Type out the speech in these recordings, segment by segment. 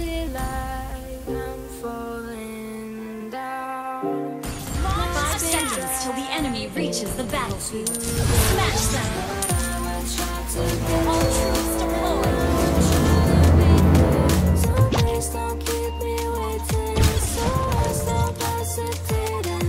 feel like I'm falling down. Launch 5 seconds till the enemy reaches the battlefield. Smash them! All troops deployed! So please don't keep me waiting, so I stop hesitating.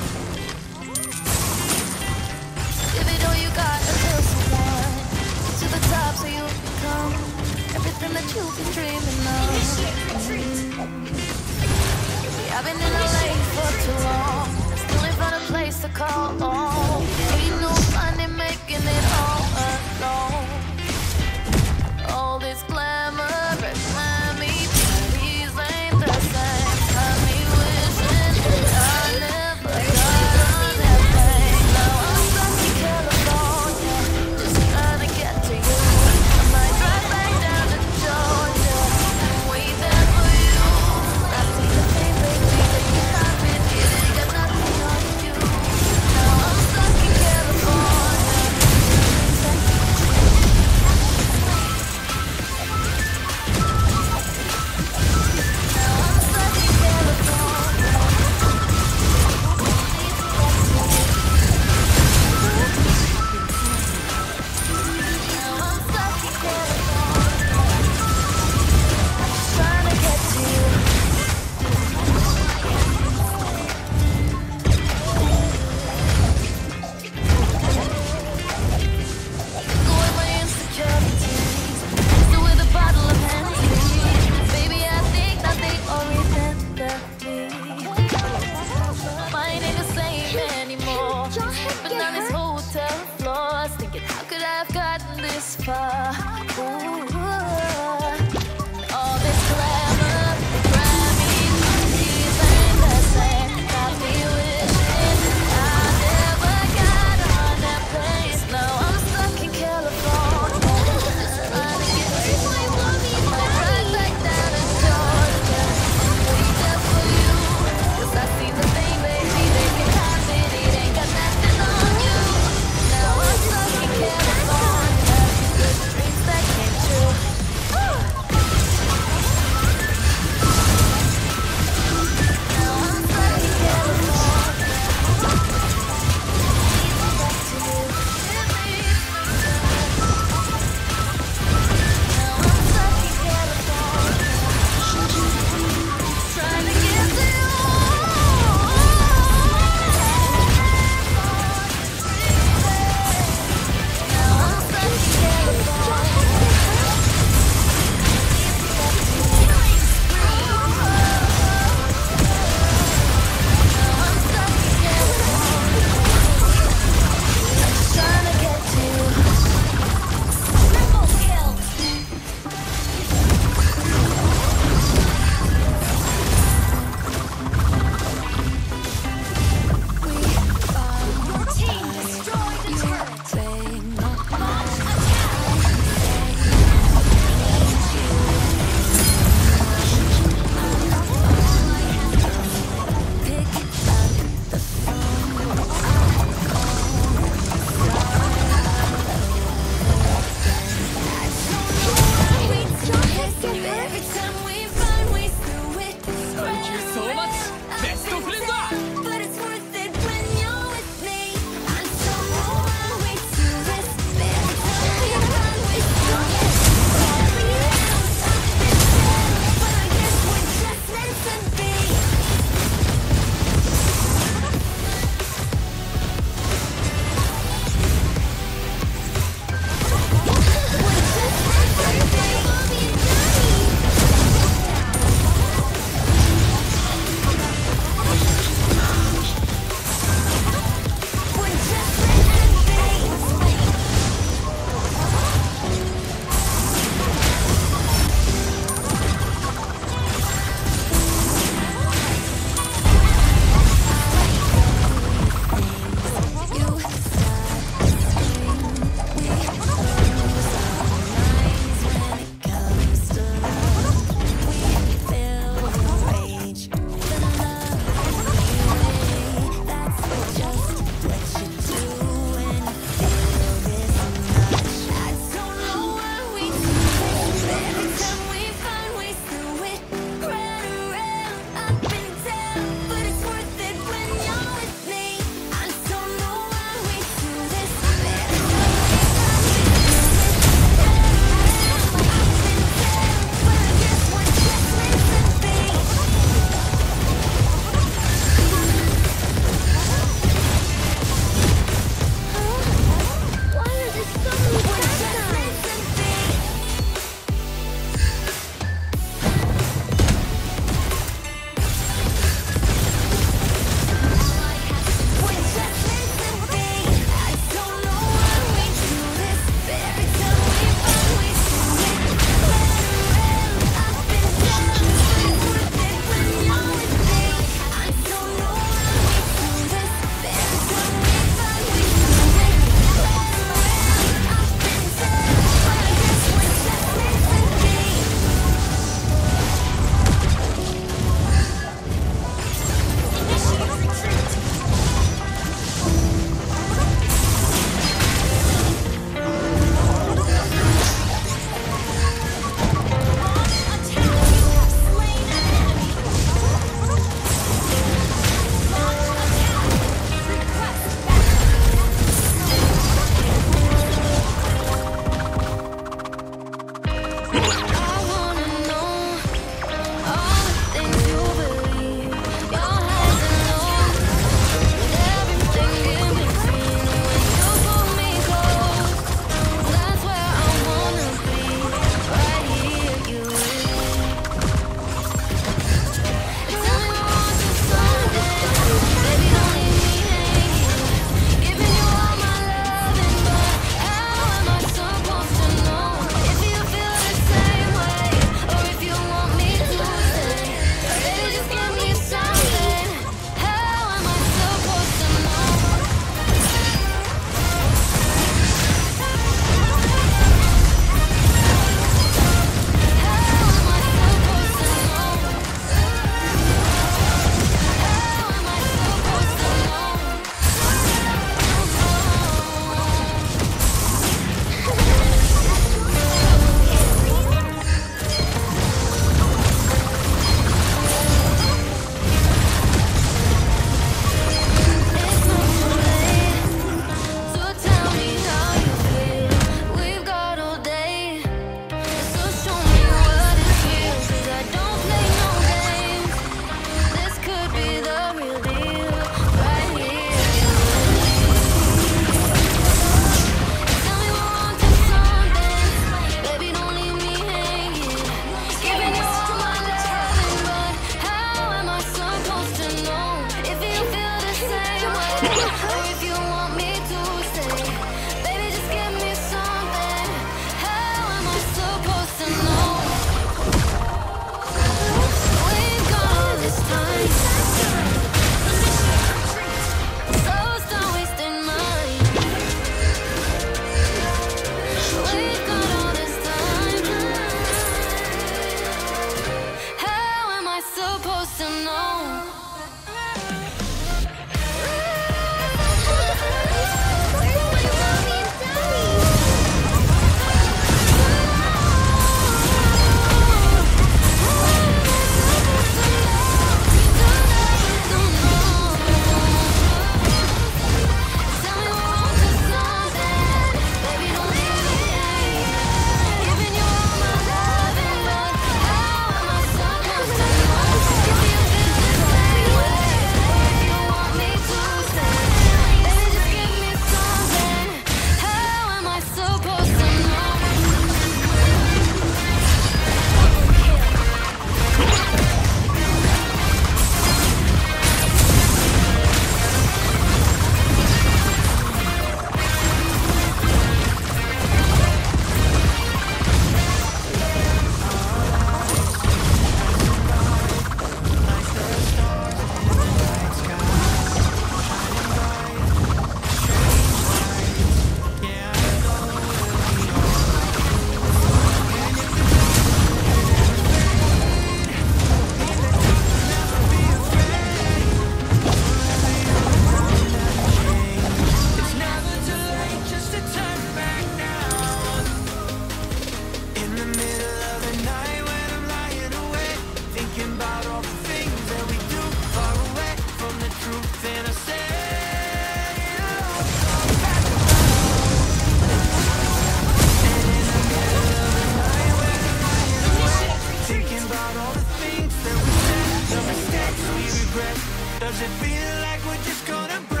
it feel like we're just gonna break?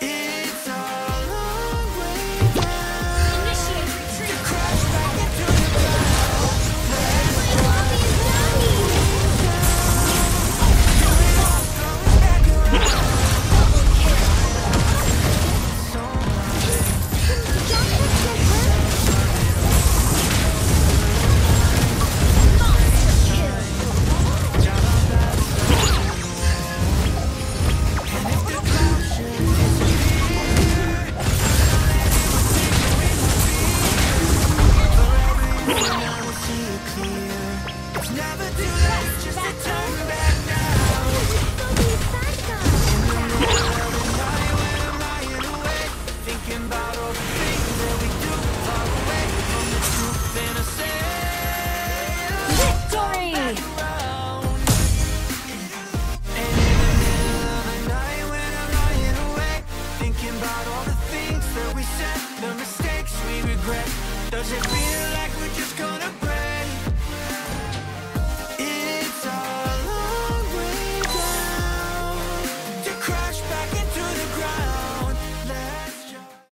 It's a long way down. Initiate retreat. Crash back into the ground. Let's walk. Double kill. Does it feel like we're just going